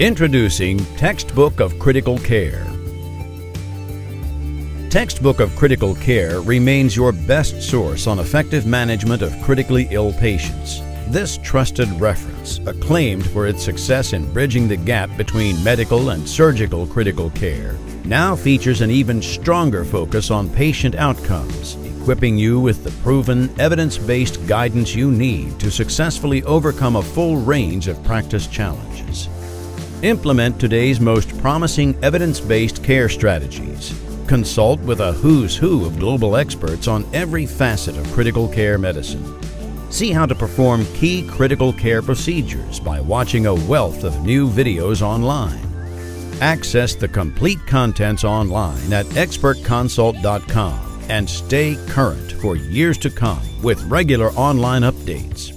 Introducing Textbook of Critical Care. Textbook of Critical Care remains your best source on effective management of critically ill patients. This trusted reference, acclaimed for its success in bridging the gap between medical and surgical critical care, now features an even stronger focus on patient outcomes, equipping you with the proven, evidence-based guidance you need to successfully overcome a full range of practice challenges. Implement today's most promising evidence-based care strategies. Consult with a who's who of global experts on every facet of critical care medicine. See how to perform key critical care procedures by watching a wealth of new videos online. Access the complete contents online at expertconsult.com and stay current for years to come with regular online updates.